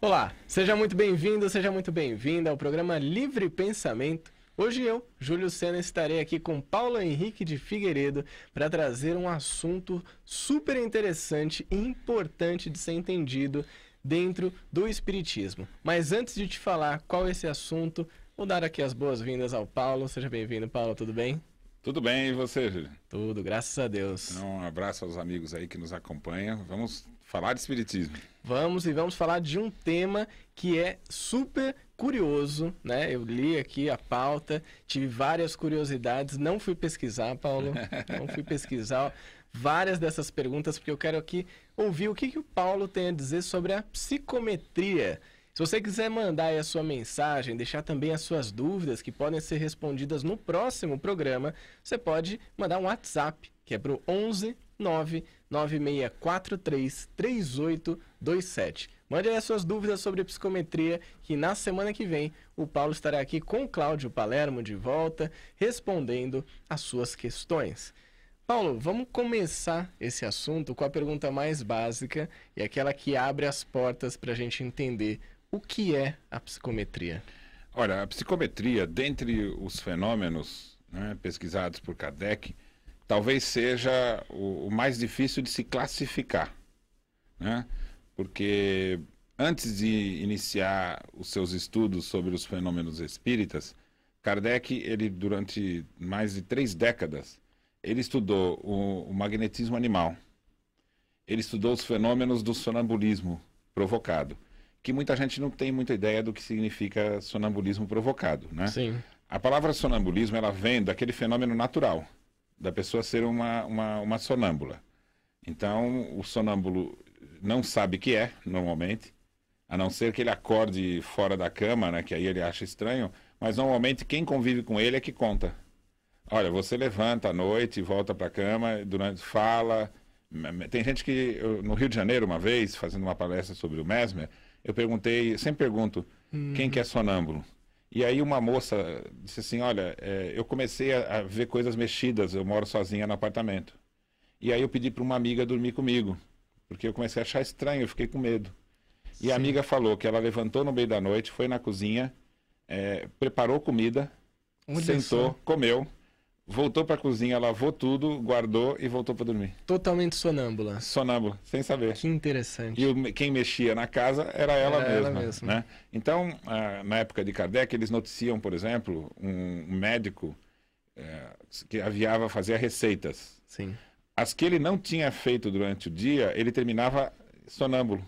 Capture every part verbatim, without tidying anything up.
Olá, seja muito bem-vindo, seja muito bem-vinda ao programa Livre Pensamento. Hoje eu, Julio Sena, estarei aqui com Paulo Henrique de Figueiredo para trazer um assunto super interessante e importante de ser entendido dentro do Espiritismo. Mas antes de te falar qual é esse assunto, vou dar aqui as boas-vindas ao Paulo. Seja bem-vindo, Paulo, tudo bem? Tudo bem, e você, Júlio? Tudo, graças a Deus. Então, um abraço aos amigos aí que nos acompanham. Vamos falar de Espiritismo. Vamos, e vamos falar de um tema que é super curioso, né? Eu li aqui a pauta, tive várias curiosidades, não fui pesquisar, Paulo, não fui pesquisar várias dessas perguntas, porque eu quero aqui ouvir o que, que o Paulo tem a dizer sobre a psicometria. Se você quiser mandar aí a sua mensagem, deixar também as suas dúvidas que podem ser respondidas no próximo programa, você pode mandar um WhatsApp, que é para o onze nove nove seis quatro três três oito dois sete. Mande aí as suas dúvidas sobre psicometria, que na semana que vem o Paulo estará aqui com o Cláudio Palermo de volta, respondendo as suas questões. Paulo, vamos começar esse assunto com a pergunta mais básica e aquela que abre as portas para a gente entender o que é a psicometria. Olha, a psicometria, dentre os fenômenos, né, pesquisados por Kardec, talvez seja o, o mais difícil de se classificar, né? Porque antes de iniciar os seus estudos sobre os fenômenos espíritas, Kardec, ele, durante mais de três décadas, ele estudou o, o magnetismo animal, ele estudou os fenômenos do sonambulismo provocado, que muita gente não tem muita ideia do que significa sonambulismo provocado, né? Sim. A palavra sonambulismo, ela vem daquele fenômeno natural, da pessoa ser uma, uma, uma sonâmbula. Então, o sonâmbulo não sabe o que é, normalmente, a não ser que ele acorde fora da cama, né, que aí ele acha estranho, mas normalmente quem convive com ele é que conta. Olha, você levanta à noite, volta para a cama, durante, fala... Tem gente que... Eu, no Rio de Janeiro, uma vez, fazendo uma palestra sobre o Mesmer, eu perguntei, sempre pergunto, hum. quem que é sonâmbulo? E aí uma moça disse assim, olha, é, eu comecei a, a ver coisas mexidas, eu moro sozinha no apartamento. E aí eu pedi para uma amiga dormir comigo, porque eu comecei a achar estranho, eu fiquei com medo. Sim. E a amiga falou que ela levantou no meio da noite, foi na cozinha, é, preparou comida, Onde sentou, isso? comeu, voltou para a cozinha, lavou tudo, guardou e voltou para dormir. Totalmente sonâmbula. Sonâmbula, sem saber. Que interessante. E o, quem mexia na casa era ela era mesma. Ela mesma. Né? Então, ah, na época de Kardec, eles noticiam, por exemplo, um médico eh, que aviava fazer receitas. Sim. As que ele não tinha feito durante o dia, ele terminava sonâmbulo.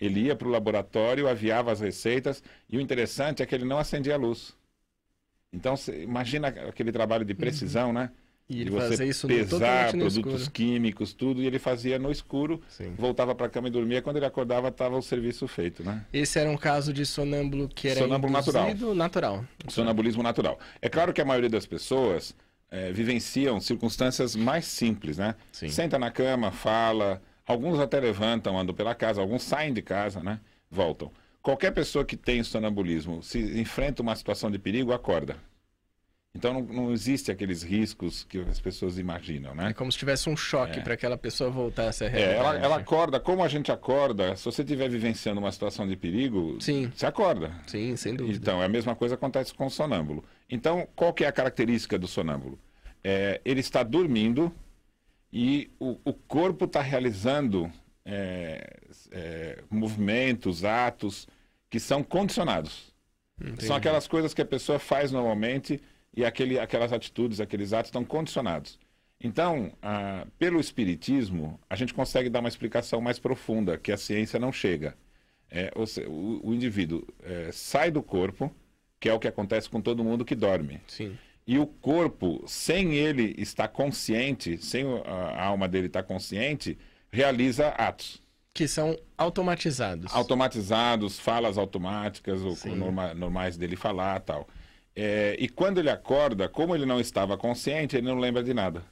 Ele ia para o laboratório, aviava as receitas e o interessante é que ele não acendia a luz. Então, você imagina aquele trabalho de precisão, uhum. né? E ele de você isso pesar produtos escuro. químicos, tudo, e ele fazia no escuro, Sim. voltava para a cama e dormia, quando ele acordava estava o serviço feito, né? Esse era um caso de sonâmbulo que era sonâmbulo induzido, natural. natural. Sonambulismo natural. É claro que a maioria das pessoas é, vivenciam circunstâncias mais simples, né? Sim. Senta na cama, fala, alguns até levantam, andam pela casa, alguns saem de casa, né? Voltam. Qualquer pessoa que tem sonambulismo, se enfrenta uma situação de perigo, acorda. Então não, não existe aqueles riscos que as pessoas imaginam, né? É como se tivesse um choque é. para aquela pessoa voltasse a realidade. É, ela, ela acorda, como a gente acorda, se você estiver vivenciando uma situação de perigo, Sim. você acorda. Sim, sem dúvida. Então, é a mesma coisa que acontece com o sonâmbulo. Então, qual que é a característica do sonâmbulo? É, ele está dormindo e o, o corpo está realizando... É, é, movimentos, atos que são condicionados. Entendi. São aquelas coisas que a pessoa faz normalmente e aquele, aquelas atitudes, aqueles atos estão condicionados. Então, a, pelo Espiritismo, a gente consegue dar uma explicação mais profunda, que a ciência não chega. É, ou seja, o, o indivíduo é, sai do corpo, que é o que acontece com todo mundo que dorme. Sim. E o corpo, sem ele estar consciente, sem a, a alma dele estar consciente... realiza atos. Que são automatizados. Automatizados, falas automáticas, ou norma, normais dele falar e tal. É, e quando ele acorda, como ele não estava consciente, ele não lembra de nada.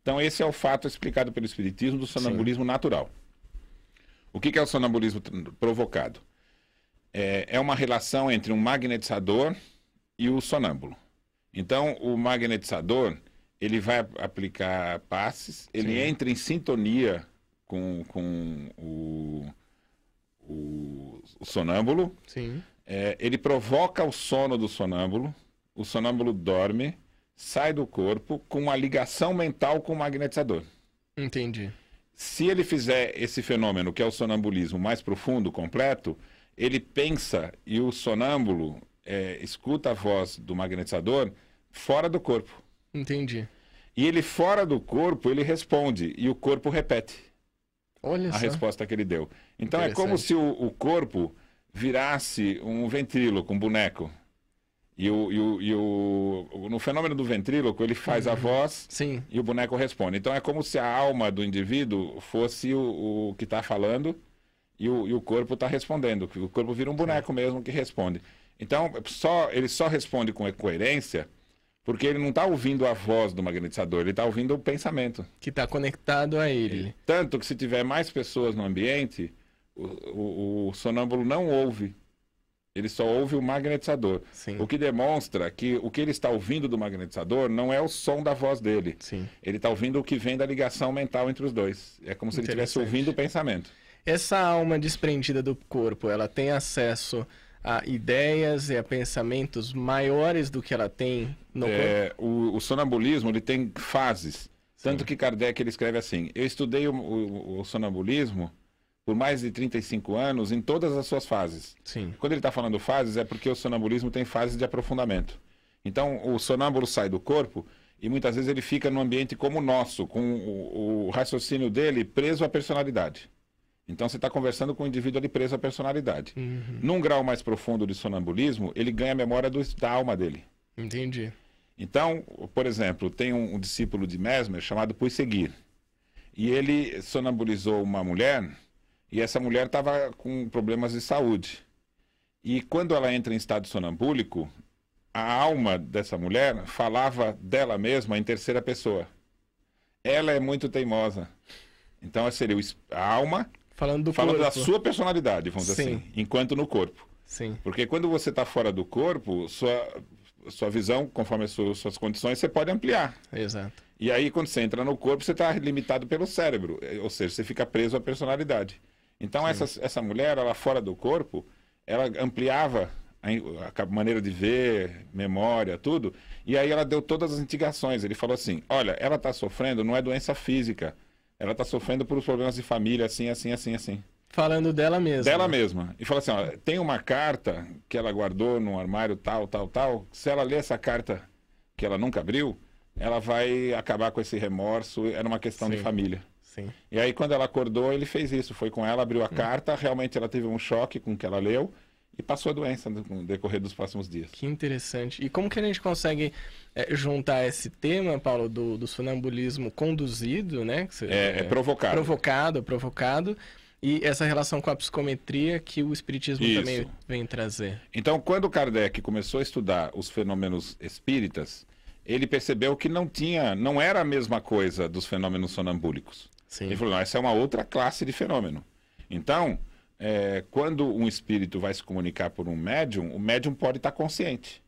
Então esse é o fato explicado pelo Espiritismo do sonambulismo Sim. natural. O que, que é o sonambulismo provocado? É, é uma relação entre um magnetizador e o sonâmbulo. Então o magnetizador, ele vai aplicar passes, ele Sim. entra em sintonia... com, com o, o, o sonâmbulo. Sim. É, ele provoca o sono do sonâmbulo, o sonâmbulo dorme, sai do corpo com uma ligação mental com o magnetizador. Entendi. Se ele fizer esse fenômeno, que é o sonambulismo mais profundo, completo, ele pensa e o sonâmbulo é, escuta a voz do magnetizador fora do corpo. Entendi. E ele fora do corpo, ele responde e o corpo repete. Olha a só. Resposta que ele deu. Então é como se o, o corpo virasse um ventríloco, um boneco. E, o, e, o, e o, no fenômeno do ventríloco, ele faz uhum. a voz Sim. e o boneco responde. Então é como se a alma do indivíduo fosse o, o que está falando e o, e o corpo está respondendo. O corpo vira um boneco é. mesmo que responde. Então só, ele só responde com coerência porque ele não está ouvindo a voz do magnetizador, ele está ouvindo o pensamento. Que está conectado a ele. Tanto que se tiver mais pessoas no ambiente, o, o, o sonâmbulo não ouve. Ele só ouve o magnetizador. Sim. O que demonstra que o que ele está ouvindo do magnetizador não é o som da voz dele. Sim. Ele está ouvindo o que vem da ligação mental entre os dois. É como se ele estivesse ouvindo o pensamento. Essa alma desprendida do corpo, ela tem acesso a ideias e a pensamentos maiores do que ela tem no é, corpo? O, o sonambulismo ele tem fases. Sim. Tanto que Kardec ele escreve assim, eu estudei o, o, o sonambulismo por mais de trinta e cinco anos, em todas as suas fases. Sim. Quando ele está falando fases, é porque o sonambulismo tem fases de aprofundamento. Então, o sonâmbulo sai do corpo e muitas vezes ele fica num ambiente como o nosso, com o, o raciocínio dele preso à personalidade. Então, você está conversando com um indivíduo ali preso à personalidade. Uhum. Num grau mais profundo de sonambulismo, ele ganha a memória do, da alma dele. Entendi. Então, por exemplo, tem um, um discípulo de Mesmer chamado Puseguir. E ele sonambulizou uma mulher... E essa mulher estava com problemas de saúde. E quando ela entra em estado sonambúlico, a alma dessa mulher falava dela mesma em terceira pessoa. Ela é muito teimosa. Então seria a alma falando, do falando da sua personalidade, vamos Sim. dizer assim, enquanto no corpo. Sim. Porque quando você está fora do corpo, sua, sua visão, conforme as suas, suas condições, você pode ampliar. Exato. E aí quando você entra no corpo, você está limitado pelo cérebro, ou seja, você fica preso à personalidade. Então, essa, essa mulher, ela fora do corpo, ela ampliava a, a maneira de ver, memória, tudo. E aí ela deu todas as indicações. Ele falou assim, olha, ela está sofrendo, não é doença física. Ela está sofrendo por problemas de família, assim, assim, assim, assim. Falando dela mesma. Dela mesma. E falou assim, olha, tem uma carta que ela guardou num armário tal, tal, tal. Se ela ler essa carta que ela nunca abriu, ela vai acabar com esse remorso. Era uma questão Sim. de família. Sim. E aí quando ela acordou, ele fez isso, foi com ela, abriu a hum. carta, realmente ela teve um choque com o que ela leu e passou a doença no decorrer dos próximos dias. Que interessante. E como que a gente consegue é, juntar esse tema, Paulo, do, do sonambulismo conduzido, né? Que você, é, é provocado. Provocado, provocado, e essa relação com a psicometria que o Espiritismo isso. também vem trazer. Então, quando Kardec começou a estudar os fenômenos espíritas, ele percebeu que não tinha, não era a mesma coisa dos fenômenos sonambúlicos. Sim. Ele falou, não, essa é uma outra classe de fenômeno. Então, é, quando um espírito vai se comunicar por um médium, o médium pode estar consciente.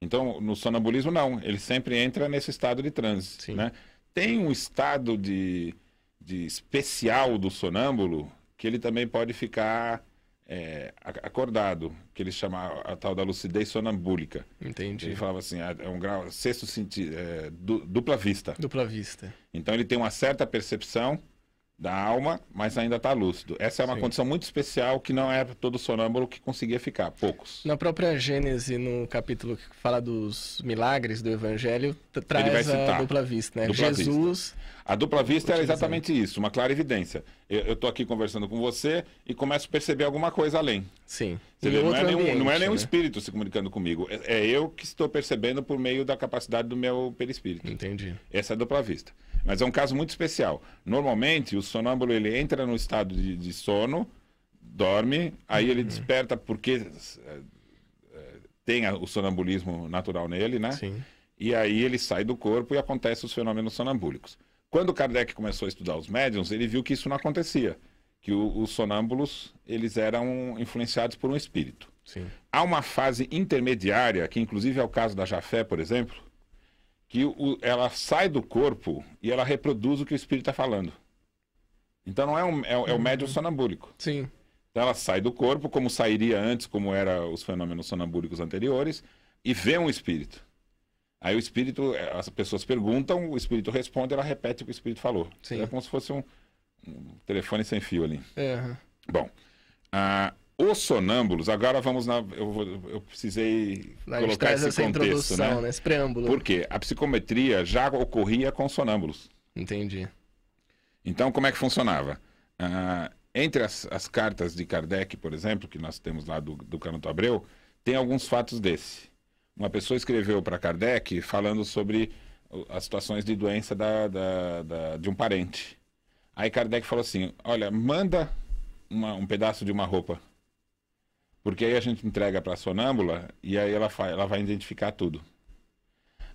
Então, no sonambulismo, não. Ele sempre entra nesse estado de transe. Né? Tem um estado de, de especial do sonâmbulo que ele também pode ficar é, acordado, que ele chama a tal da lucidez sonambúlica. Entendi. Ele falava assim, é um grau, sexto sentido, é, dupla vista. Dupla vista. Então ele tem uma certa percepção da alma, mas ainda está lúcido. Essa é uma Sim. condição muito especial que não é todo sonâmbulo que conseguia ficar, poucos. Na própria Gênesis, no capítulo que fala dos milagres do Evangelho, traz ele vai citar a dupla vista, né? Dupla Jesus... Vista. A dupla vista era exatamente isso, uma clara evidência. Eu estou aqui conversando com você e começo a perceber alguma coisa além. Sim. Você vê, não, é ambiente, nenhum, não é nenhum né? espírito se comunicando comigo, é, é eu que estou percebendo por meio da capacidade do meu perispírito. Entendi. Essa é a dupla vista. Mas é um caso muito especial. Normalmente, o sonâmbulo ele entra no estado de, de sono, dorme, aí ele uhum. desperta porque é, é, tem a, o sonambulismo natural nele, né? Sim. E aí ele sai do corpo e acontecem os fenômenos sonambúlicos. Quando Kardec começou a estudar os médiums, ele viu que isso não acontecia, que o, os sonâmbulos eles eram influenciados por um espírito. Sim. Há uma fase intermediária, que inclusive é o caso da Jafé, por exemplo, que o, ela sai do corpo e ela reproduz o que o espírito está falando. Então não é, um, é, é o médium sonambúlico. Sim. Então ela sai do corpo, como sairia antes, como eram os fenômenos sonambúlicos anteriores, e vê um espírito. Aí o espírito, as pessoas perguntam, o espírito responde, ela repete o que o espírito falou. Sim. É como se fosse um, um telefone sem fio ali. É. Bom, a, os sonâmbulos, agora vamos na... Eu, eu precisei Lá colocar esse essa contexto, introdução, né? Esse preâmbulo. Por quê? A psicometria já ocorria com sonâmbulos. Entendi. Então, como é que funcionava? Ah, entre as, as cartas de Kardec, por exemplo, que nós temos lá do, do Canuto Abreu, tem alguns fatos desse. Uma pessoa escreveu para Kardec falando sobre as situações de doença da, da, da, de um parente. Aí Kardec falou assim, olha, manda uma, um pedaço de uma roupa, porque aí a gente entrega para a sonâmbula e aí ela, ela vai identificar tudo.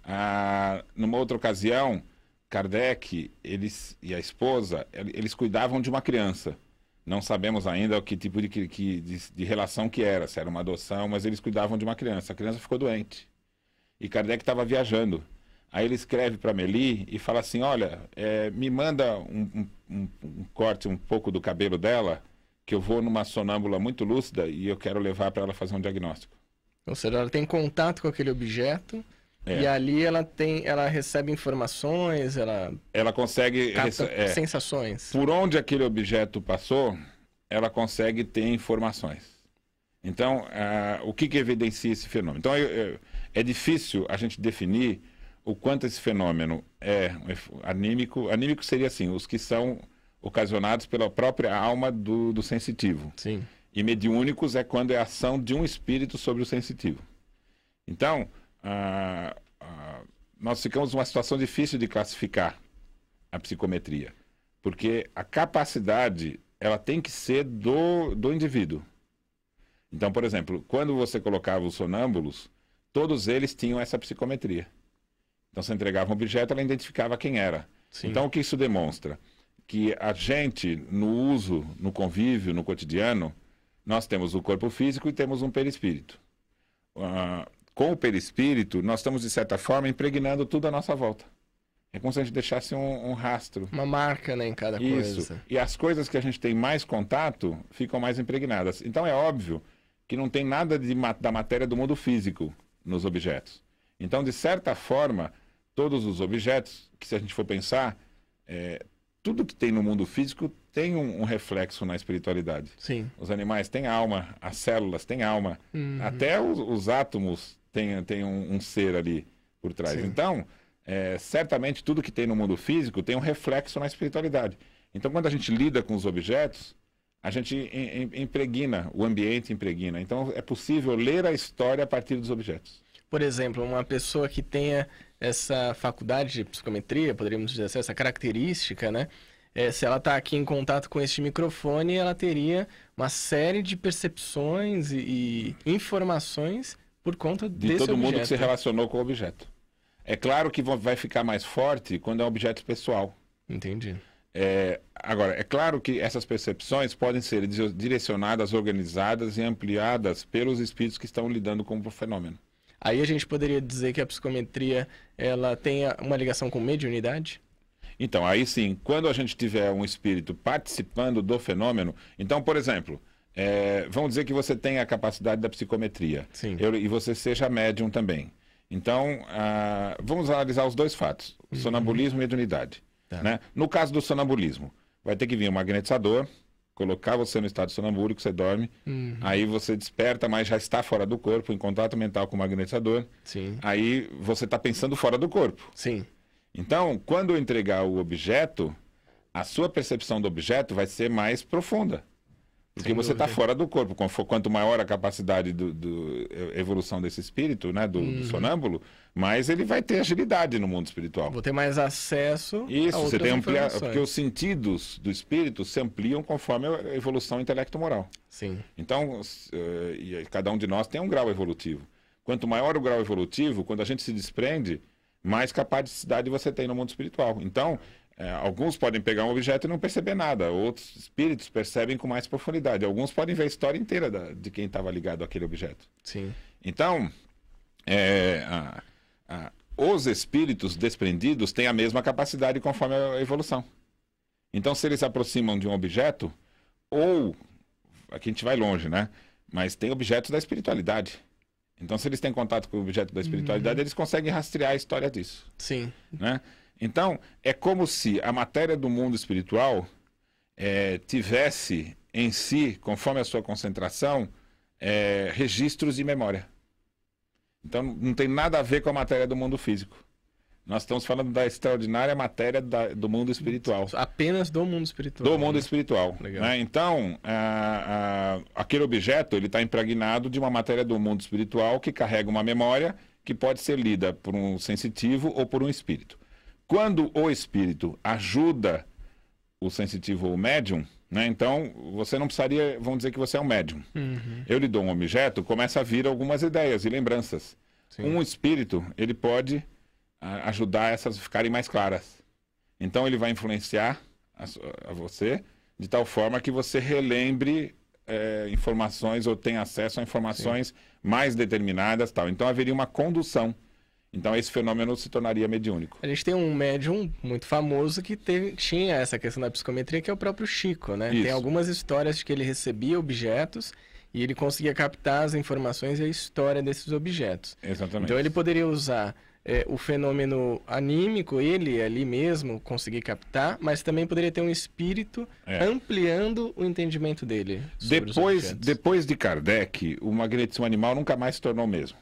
Ah, numa outra ocasião, Kardec eles, e a esposa, eles cuidavam de uma criança. Não sabemos ainda que tipo de, que, de, de relação que era, se era uma adoção, mas eles cuidavam de uma criança. A criança ficou doente. E Kardec estava viajando. Aí ele escreve para Meli e fala assim, olha, é, me manda um, um, um corte um pouco do cabelo dela, que eu vou numa sonâmbula muito lúcida e eu quero levar para ela fazer um diagnóstico. Ou seja, ela tem contato com aquele objeto... É. E ali ela tem, ela recebe informações, ela, ela consegue capta é, sensações. Por onde aquele objeto passou, ela consegue ter informações. Então, ah, o que, que evidencia esse fenômeno? Então, eu, eu, é difícil a gente definir o quanto esse fenômeno é anímico. Anímico seria assim, os que são ocasionados pela própria alma do, do sensitivo. Sim. E mediúnicos é quando é a ação de um espírito sobre o sensitivo. Então... Ah, ah, nós ficamos numa situação difícil de classificar a psicometria, porque a capacidade ela tem que ser do, do indivíduo. Então, por exemplo, quando você colocava os sonâmbulos, todos eles tinham essa psicometria. Então, você entregava um objeto, ela identificava quem era. Sim. Então, o que isso demonstra? Que a gente, no uso, no convívio, no cotidiano, nós temos o corpo físico e temos um perispírito. Ah, com o perispírito, nós estamos, de certa forma, impregnando tudo à nossa volta. É como se a gente deixasse um, um rastro. Uma marca, né, em cada Isso. coisa. Isso. E as coisas que a gente tem mais contato ficam mais impregnadas. Então, é óbvio que não tem nada de, da matéria do mundo físico nos objetos. Então, de certa forma, todos os objetos, que se a gente for pensar, é, tudo que tem no mundo físico tem um, um reflexo na espiritualidade. Sim. Os animais têm alma, as células têm alma, uhum. até os, os átomos... Tem, tem um, um ser ali por trás. Sim. Então, é, certamente tudo que tem no mundo físico tem um reflexo na espiritualidade. Então, quando a gente lida com os objetos, a gente em, em, impregna, o ambiente impregna. Então, é possível ler a história a partir dos objetos. Por exemplo, uma pessoa que tenha essa faculdade de psicometria, poderíamos dizer assim, essa característica, né? É, se ela está aqui em contato com este microfone, ela teria uma série de percepções e, e informações... Por conta desse de todo objeto. Mundo que se relacionou com o objeto. É claro que vai ficar mais forte quando é um objeto pessoal. Entendi. É, agora, é claro que essas percepções podem ser direcionadas, organizadas e ampliadas pelos espíritos que estão lidando com o fenômeno. Aí a gente poderia dizer que a psicometria ela tem uma ligação com mediunidade? Então, aí sim, quando a gente tiver um espírito participando do fenômeno... Então, por exemplo... É, vamos dizer que você tem a capacidade da psicometria. Sim. Eu, e você seja médium também. Então, ah, vamos analisar os dois fatos, o sonambulismo uhum. e a mediunidade. Tá. Né? No caso do sonambulismo, vai ter que vir um magnetizador, colocar você no estado sonambúlico, você dorme, uhum. aí você desperta, mas já está fora do corpo, em contato mental com o magnetizador, Sim. aí você está pensando fora do corpo. Sim. Então, quando eu entregar o objeto, a sua percepção do objeto vai ser mais profunda. Porque você está fora do corpo. Quanto maior a capacidade do, do evolução desse espírito, né, do, hum. do sonâmbulo, mais ele vai ter agilidade no mundo espiritual. Vou ter mais acesso Isso, a outras você tem amplia... Porque os sentidos do espírito se ampliam conforme a evolução intelecto-moral. Sim. Então, cada um de nós tem um grau evolutivo. Quanto maior o grau evolutivo, quando a gente se desprende, mais capacidade você tem no mundo espiritual. Então... É, alguns podem pegar um objeto e não perceber nada, outros espíritos percebem com mais profundidade. Alguns podem ver a história inteira da, de quem estava ligado àquele objeto. Sim. Então, é, a, a, os espíritos desprendidos têm a mesma capacidade conforme a evolução. Então, se eles se aproximam de um objeto, ou aqui a gente vai longe, né? Mas tem objetos da espiritualidade. Então, se eles têm contato com o objeto da espiritualidade, uhum. eles conseguem rastrear a história disso. Sim. Né? Então, é como se a matéria do mundo espiritual é, tivesse em si, conforme a sua concentração, é, registros de memória. Então, não tem nada a ver com a matéria do mundo físico. Nós estamos falando da extraordinária matéria da, do mundo espiritual. Apenas do mundo espiritual. Do mundo né? espiritual. Legal. Né? Então, a, a, aquele objeto está impregnado de uma matéria do mundo espiritual que carrega uma memória que pode ser lida por um sensitivo ou por um espírito. Quando o espírito ajuda o sensitivo ou o médium, né? Então você não precisaria, vamos dizer que você é um médium. Uhum. Eu lhe dou um objeto, começa a vir algumas ideias e lembranças. Sim. Um espírito, ele pode... ajudar essas a ficarem mais claras. Então ele vai influenciar a, a você de tal forma que você relembre é, informações ou tenha acesso a informações Sim. mais determinadas, tal. Então haveria uma condução. Então esse fenômeno se tornaria mediúnico. A gente tem um médium muito famoso que teve, tinha essa questão da psicometria, que é o próprio Chico, né? Isso. Tem algumas histórias de que ele recebia objetos e ele conseguia captar as informações e a história desses objetos. Exatamente. Então ele poderia usar É, o fenômeno anímico, ele ali mesmo conseguir captar, mas também poderia ter um espírito é. ampliando o entendimento dele. Depois, depois de Kardec, o magnetismo animal nunca mais se tornou o mesmo.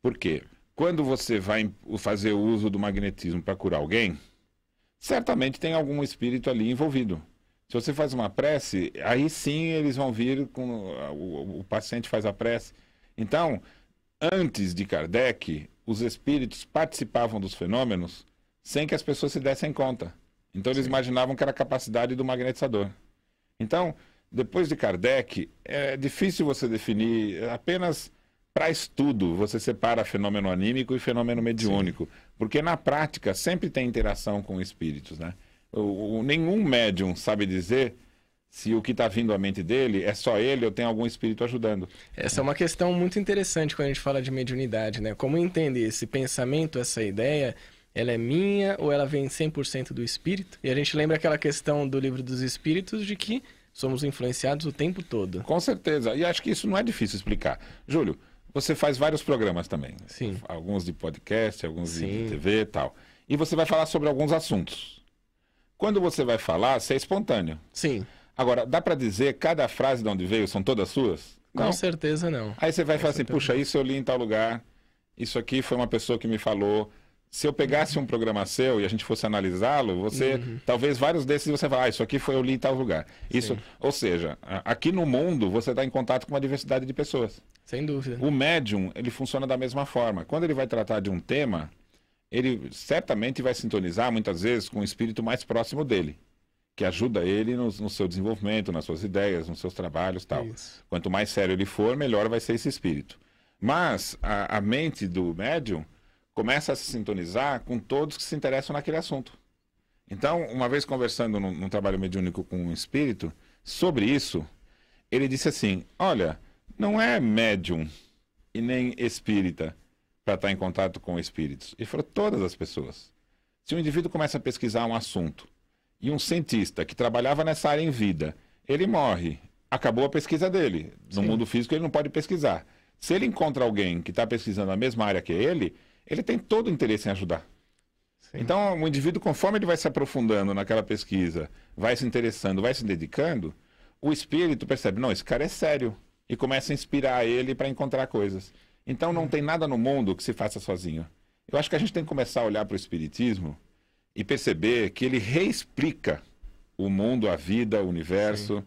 Por quê? Quando você vai fazer o uso do magnetismo para curar alguém, certamente tem algum espírito ali envolvido. Se você faz uma prece, aí sim eles vão vir, com o, o paciente faz a prece. Então, antes de Kardec... os espíritos participavam dos fenômenos sem que as pessoas se dessem conta. Então eles Sim. imaginavam que era a capacidade do magnetizador. Então, depois de Kardec, é difícil você definir, apenas para estudo você separa fenômeno anímico e fenômeno mediúnico. Sim. Porque na prática sempre tem interação com espíritos, né? O, o, nenhum médium sabe dizer... se o que está vindo à mente dele é só ele ou tem algum espírito ajudando. Essa é uma questão muito interessante quando a gente fala de mediunidade, né? Como entender esse pensamento, essa ideia, ela é minha ou ela vem cem por cento do espírito? E a gente lembra aquela questão do Livro dos Espíritos de que somos influenciados o tempo todo. Com certeza, e acho que isso não é difícil explicar. Júlio, você faz vários programas também. Sim. Alguns de podcast, alguns Sim. de T V e tal. E você vai falar sobre alguns assuntos. Quando você vai falar, você é espontâneo. Sim. Agora, dá para dizer cada frase de onde veio, são todas suas? Não? Com certeza não. Aí você vai falar assim, puxa, isso eu li em tal lugar, isso aqui foi uma pessoa que me falou. Se eu pegasse um programa seu e a gente fosse analisá-lo, você, uhum. talvez vários desses você vai, ah, isso aqui foi eu li em tal lugar. Isso, ou seja, aqui no mundo você está em contato com uma diversidade de pessoas. Sem dúvida. O médium, ele funciona da mesma forma. Quando ele vai tratar de um tema, ele certamente vai sintonizar muitas vezes com o espírito mais próximo dele, que ajuda ele no, no seu desenvolvimento, nas suas ideias, nos seus trabalhos e tal. Isso. Quanto mais sério ele for, melhor vai ser esse espírito. Mas a, a mente do médium começa a se sintonizar com todos que se interessam naquele assunto. Então, uma vez conversando num, num trabalho mediúnico com um espírito, sobre isso, ele disse assim, olha, não é médium e nem espírita para estar em contato com espíritos. Ele falou, todas as pessoas. Se um indivíduo começa a pesquisar um assunto, e um cientista que trabalhava nessa área em vida, ele morre, acabou a pesquisa dele. No Sim. mundo físico ele não pode pesquisar. Se ele encontra alguém que está pesquisando a mesma área que ele, ele tem todo o interesse em ajudar. Sim. Então o indivíduo, conforme ele vai se aprofundando naquela pesquisa, vai se interessando, vai se dedicando, o espírito percebe, não, esse cara é sério, e começa a inspirar ele para encontrar coisas. Então não hum. tem nada no mundo que se faça sozinho. Eu acho que a gente tem que começar a olhar para o espiritismo e perceber que ele reexplica o mundo, a vida, o universo, Sim.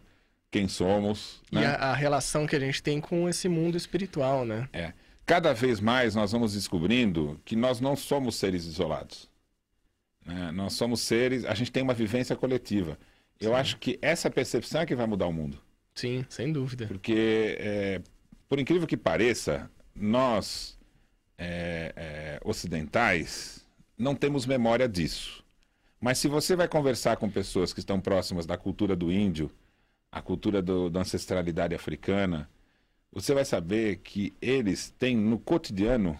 quem somos. E né? a, a relação que a gente tem com esse mundo espiritual, né? É. Cada vez mais nós vamos descobrindo que nós não somos seres isolados. Né? Nós somos seres... A gente tem uma vivência coletiva. Sim. Eu acho que essa percepção é que vai mudar o mundo. Sim, sem dúvida. Porque, é, por incrível que pareça, nós, é, é, ocidentais... não temos memória disso. Mas se você vai conversar com pessoas que estão próximas da cultura do índio, a cultura do, da ancestralidade africana, você vai saber que eles têm no cotidiano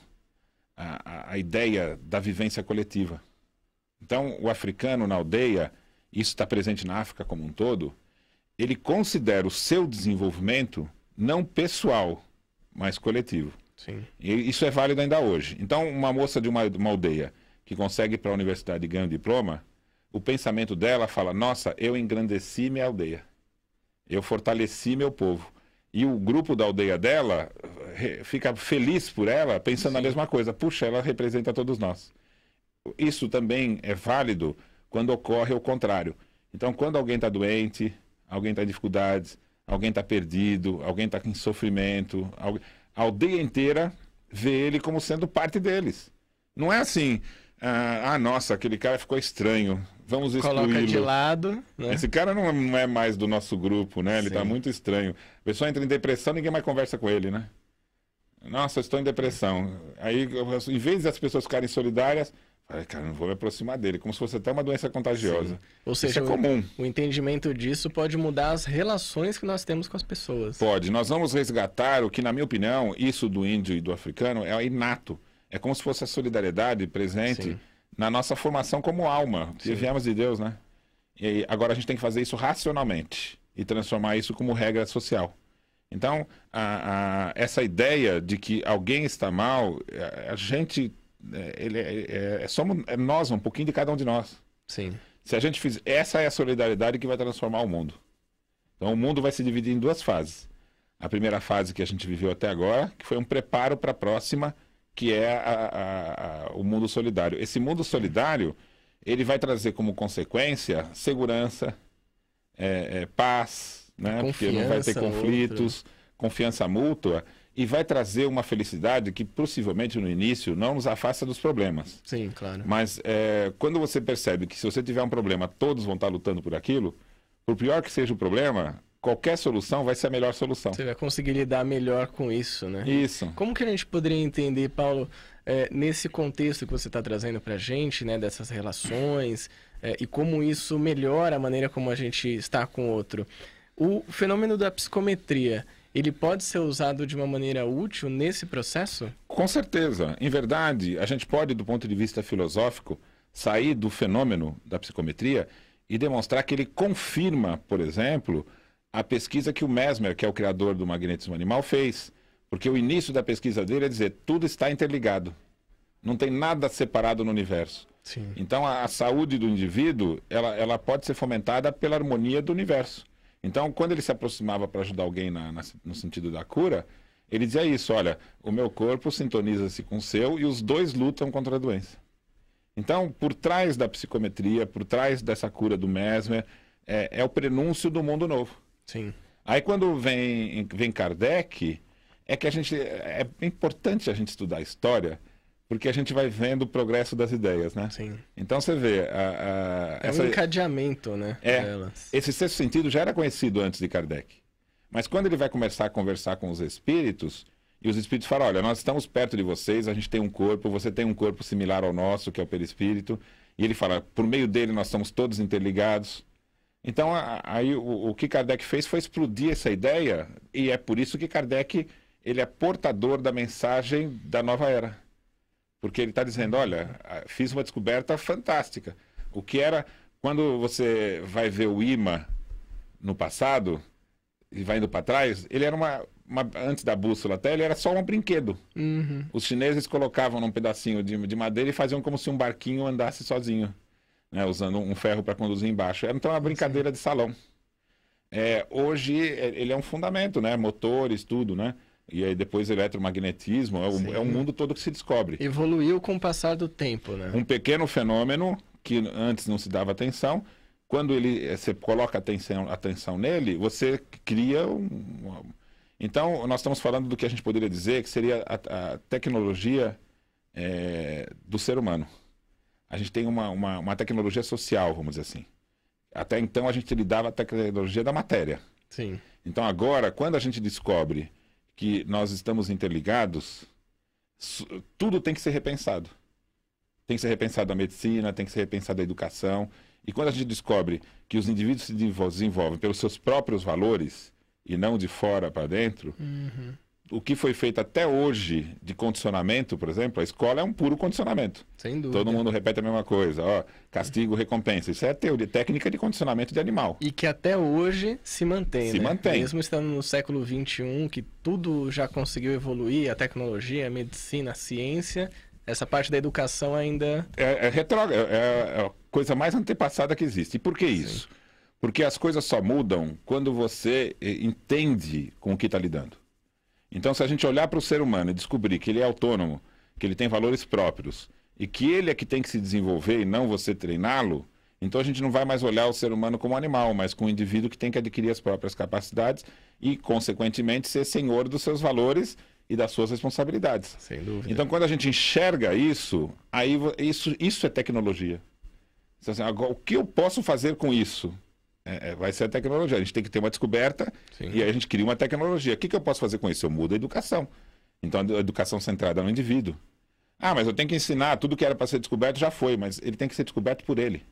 a, a ideia da vivência coletiva. Então, o africano na aldeia, isso está presente na África como um todo, ele considera o seu desenvolvimento não pessoal, mas coletivo. Sim. E isso é válido ainda hoje. Então, uma moça de uma, de uma aldeia que consegue ir para a universidade e ganha um diploma, o pensamento dela fala, nossa, eu engrandeci minha aldeia, eu fortaleci meu povo. E o grupo da aldeia dela fica feliz por ela, pensando Sim. a mesma coisa. Puxa, ela representa todos nós. Isso também é válido quando ocorre o contrário. Então, quando alguém está doente, alguém está em dificuldades, alguém está perdido, alguém está em sofrimento, a aldeia inteira vê ele como sendo parte deles. Não é assim, ah, nossa, aquele cara ficou estranho, vamos excluí-lo. Coloca de lado, né? Esse cara não é, não é mais do nosso grupo, né? Ele Sim. tá muito estranho. A pessoa entra em depressão, ninguém mais conversa com ele, né? Nossa, eu estou em depressão. Aí, em vez das pessoas ficarem solidárias... Ai, cara, não vou me aproximar dele, como se fosse até uma doença contagiosa. Sim. Ou seja, isso é comum. O, o entendimento disso pode mudar as relações que nós temos com as pessoas. Pode. Nós vamos resgatar o que, na minha opinião, isso do índio e do africano é inato. É como se fosse a solidariedade presente Sim. na nossa formação como alma. Que viemos de Deus, né? E agora a gente tem que fazer isso racionalmente e transformar isso como regra social. Então, a, a, essa ideia de que alguém está mal, a, a gente... Ele é, é, é, somos é nós, um pouquinho de cada um de nós. Sim. Se a gente fizer, essa é a solidariedade que vai transformar o mundo. Então o mundo vai se dividir em duas fases. A primeira fase que a gente viveu até agora, que foi um preparo para a próxima, que é a, a, a, o mundo solidário. Esse mundo solidário, ele vai trazer como consequência segurança, é, é, paz, né? Porque não vai ter conflitos, outra. Confiança mútua. E vai trazer uma felicidade que, possivelmente, no início, não nos afasta dos problemas. Sim, claro. Mas é, quando você percebe que, se você tiver um problema, todos vão estar lutando por aquilo, por pior que seja o problema, qualquer solução vai ser a melhor solução. Você vai conseguir lidar melhor com isso, né? Isso. Como que a gente poderia entender, Paulo, é, nesse contexto que você está trazendo para a gente, né, dessas relações, é, e como isso melhora a maneira como a gente está com o outro? O fenômeno da psicometria... Ele pode ser usado de uma maneira útil nesse processo? Com certeza. Em verdade, a gente pode, do ponto de vista filosófico, sair do fenômeno da psicometria e demonstrar que ele confirma, por exemplo, a pesquisa que o Mesmer, que é o criador do magnetismo animal, fez. Porque o início da pesquisa dele é dizer, tudo está interligado. Não tem nada separado no universo. Sim. Então, a, a saúde do indivíduo, ela, ela pode ser fomentada pela harmonia do universo. Então, quando ele se aproximava para ajudar alguém na, na, no sentido da cura, ele dizia isso, olha, o meu corpo sintoniza-se com o seu e os dois lutam contra a doença. Então, por trás da psicometria, por trás dessa cura do Mesmer, é, é o prenúncio do mundo novo. Sim. Aí, quando vem, vem Kardec, é que a gente, é importante a gente estudar a história... Porque a gente vai vendo o progresso das ideias, né? Sim. Então você vê... A, a, é essa... um encadeamento, né? É. Delas. Esse sexto sentido já era conhecido antes de Kardec. Mas quando ele vai começar a conversar com os espíritos, e os espíritos falam, olha, nós estamos perto de vocês, a gente tem um corpo, você tem um corpo similar ao nosso, que é o perispírito. E ele fala, por meio dele nós estamos todos interligados. Então a, a, aí o, o que Kardec fez foi explodir essa ideia, e é por isso que Kardec ele é portador da mensagem da nova era. Porque ele está dizendo, olha, fiz uma descoberta fantástica. O que era, quando você vai ver o ímã no passado, e vai indo para trás, ele era uma, uma, antes da bússola até, ele era só um brinquedo. Uhum. Os chineses colocavam num pedacinho de, de madeira e faziam como se um barquinho andasse sozinho, né, usando um ferro para conduzir embaixo. Era então uma brincadeira de salão. É, hoje ele é um fundamento, né, motores, tudo, né? E aí depois eletromagnetismo, é um, é um mundo todo que se descobre. Evoluiu com o passar do tempo, né? Um pequeno fenômeno que antes não se dava atenção, quando ele, você coloca atenção, atenção nele, você cria um... Então, nós estamos falando do que a gente poderia dizer, que seria a, a tecnologia é, do ser humano. A gente tem uma, uma, uma tecnologia social, vamos dizer assim. Até então, a gente lidava a tecnologia da matéria. Sim. Então, agora, quando a gente descobre... que nós estamos interligados, tudo tem que ser repensado. Tem que ser repensado a medicina, tem que ser repensado a educação. E quando a gente descobre que os indivíduos se desenvolvem pelos seus próprios valores e não de fora para dentro, uhum. o que foi feito até hoje de condicionamento, por exemplo, a escola é um puro condicionamento. Sem dúvida. Todo mundo repete a mesma coisa, ó, castigo, recompensa. Isso é teoria, técnica de condicionamento de animal. E que até hoje se mantém, Se né? mantém. Mesmo estando no século vinte e um, que tudo já conseguiu evoluir, a tecnologia, a medicina, a ciência, essa parte da educação ainda... É, é retrógrado, é a coisa mais antepassada que existe. E por que isso? Sim. Porque as coisas só mudam quando você entende com o que está lidando. Então, se a gente olhar para o ser humano e descobrir que ele é autônomo, que ele tem valores próprios e que ele é que tem que se desenvolver e não você treiná-lo, então a gente não vai mais olhar o ser humano como animal, mas como um indivíduo que tem que adquirir as próprias capacidades e, consequentemente, ser senhor dos seus valores e das suas responsabilidades. Sem dúvida. Então, quando a gente enxerga isso, aí isso, isso é tecnologia. Então, assim, agora, o que eu posso fazer com isso? É, vai ser a tecnologia, a gente tem que ter uma descoberta. Sim. E aí a gente cria uma tecnologia. O que, que eu posso fazer com isso? Eu mudo a educação. Então a educação centrada no indivíduo. Ah, mas eu tenho que ensinar, tudo que era para ser descoberto já foi, mas ele tem que ser descoberto por ele.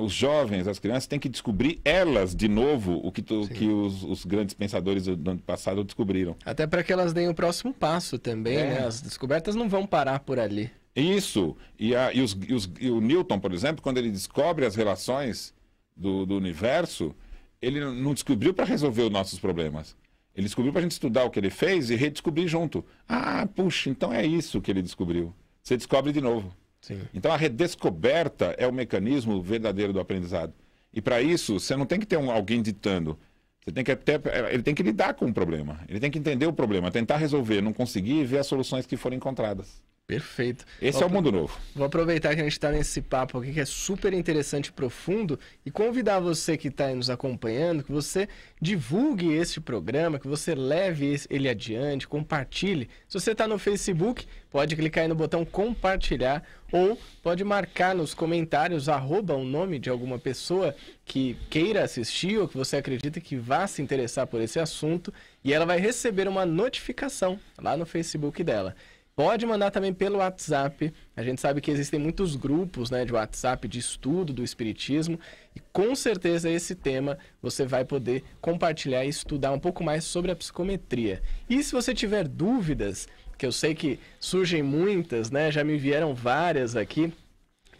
Os jovens, as crianças têm que descobrir elas de novo o que, tu, que os, os grandes pensadores do ano passado descobriram. Até para que elas deem o próximo passo também, é. né? As descobertas não vão parar por ali. Isso, e, a, e, os, e, os, e o Newton, por exemplo, quando ele descobre as relações... Do, do universo, ele não descobriu para resolver os nossos problemas. Ele descobriu para a gente estudar o que ele fez e redescobrir junto. Ah, puxa, então é isso que ele descobriu. Você descobre de novo. Sim. Então a redescoberta é o mecanismo verdadeiro do aprendizado. E para isso, você não tem que ter um, alguém ditando. Você tem que até, ele tem que lidar com o problema. Ele tem que entender o problema, tentar resolver, não conseguir e ver as soluções que foram encontradas. Perfeito. Esse vou, é o mundo novo. Vou aproveitar que a gente está nesse papo aqui que é super interessante e profundo e convidar você que está nos acompanhando, que você divulgue esse programa, que você leve ele adiante, compartilhe. Se você está no Facebook, pode clicar aí no botão compartilhar ou pode marcar nos comentários arroba o nome de alguma pessoa que queira assistir ou que você acredita que vá se interessar por esse assunto e ela vai receber uma notificação lá no Facebook dela. Pode mandar também pelo WhatsApp. A gente sabe que existem muitos grupos, né, de WhatsApp de estudo do Espiritismo. E com certeza esse tema você vai poder compartilhar e estudar um pouco mais sobre a psicometria. E se você tiver dúvidas, que eu sei que surgem muitas, né, já me vieram várias aqui,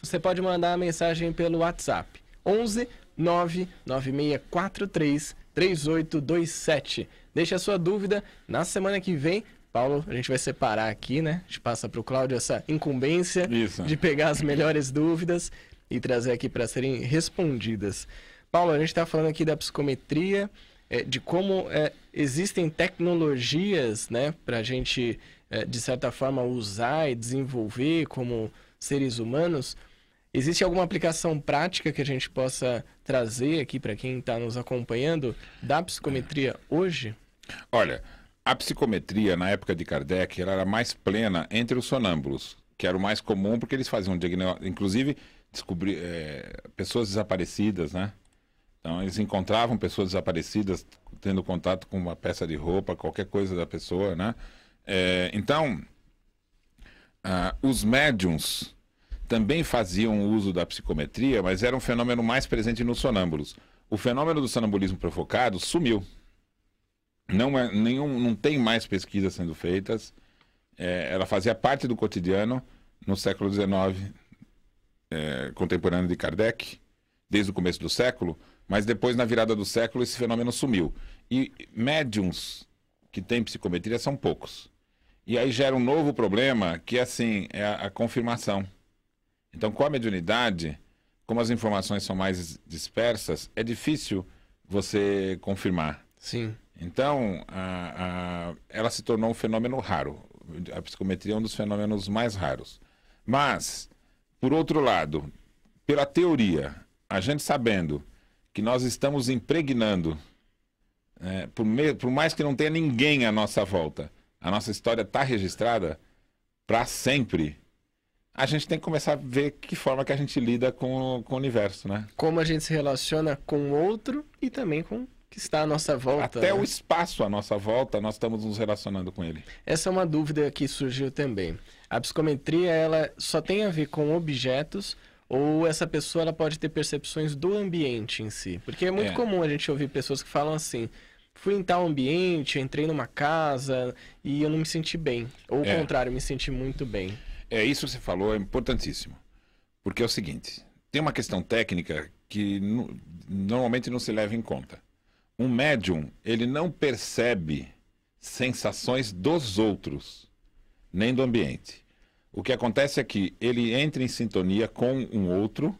você pode mandar a mensagem pelo WhatsApp. onze nove nove seis quatro três três oito dois sete. Deixe a sua dúvida. Na semana que vem... Paulo, a gente vai separar aqui, né? A gente passa para o Cláudio essa incumbência Isso. de pegar as melhores dúvidas e trazer aqui para serem respondidas. Paulo, a gente está falando aqui da psicometria, é, de como é, existem tecnologias, né, para a gente, é, de certa forma, usar e desenvolver como seres humanos. Existe alguma aplicação prática que a gente possa trazer aqui para quem está nos acompanhando da psicometria hoje? Olha... A psicometria, na época de Kardec, ela era mais plena entre os sonâmbulos, que era o mais comum, porque eles faziam diagnóstico, inclusive descobrir é, pessoas desaparecidas, né? Então, eles encontravam pessoas desaparecidas, tendo contato com uma peça de roupa, qualquer coisa da pessoa, né? É, então, ah, os médiums também faziam uso da psicometria, mas era um fenômeno mais presente nos sonâmbulos. O fenômeno do sonambulismo provocado sumiu. Não, é, nenhum, não tem mais pesquisas sendo feitas. É, ela fazia parte do cotidiano no século dezenove, é, contemporâneo de Kardec, desde o começo do século, mas depois, na virada do século, esse fenômeno sumiu. E médiums que têm psicometria são poucos. E aí gera um novo problema, que assim, é a, a confirmação. Então, com a mediunidade, como as informações são mais dispersas, é difícil você confirmar. Sim. Então, a, a, ela se tornou um fenômeno raro. A psicometria é um dos fenômenos mais raros. Mas, por outro lado, pela teoria, a gente sabendo que nós estamos impregnando, é, por, me, por mais que não tenha ninguém à nossa volta, a nossa história está registrada para sempre, a gente tem que começar a ver que forma que a gente lida com, com o universo, né? Como a gente se relaciona com o outro e também com... que está à nossa volta. Até né? o espaço à nossa volta, nós estamos nos relacionando com ele. Essa é uma dúvida que surgiu também. A psicometria, ela só tem a ver com objetos ou essa pessoa ela pode ter percepções do ambiente em si? Porque é muito é. comum a gente ouvir pessoas que falam assim, fui em tal ambiente, entrei numa casa e eu não me senti bem. Ou é. o contrário, eu me senti muito bem. É, isso que você falou é importantíssimo. Porque é o seguinte, tem uma questão técnica que normalmente não se leva em conta. Um médium, ele não percebe sensações dos outros, nem do ambiente. O que acontece é que ele entra em sintonia com um outro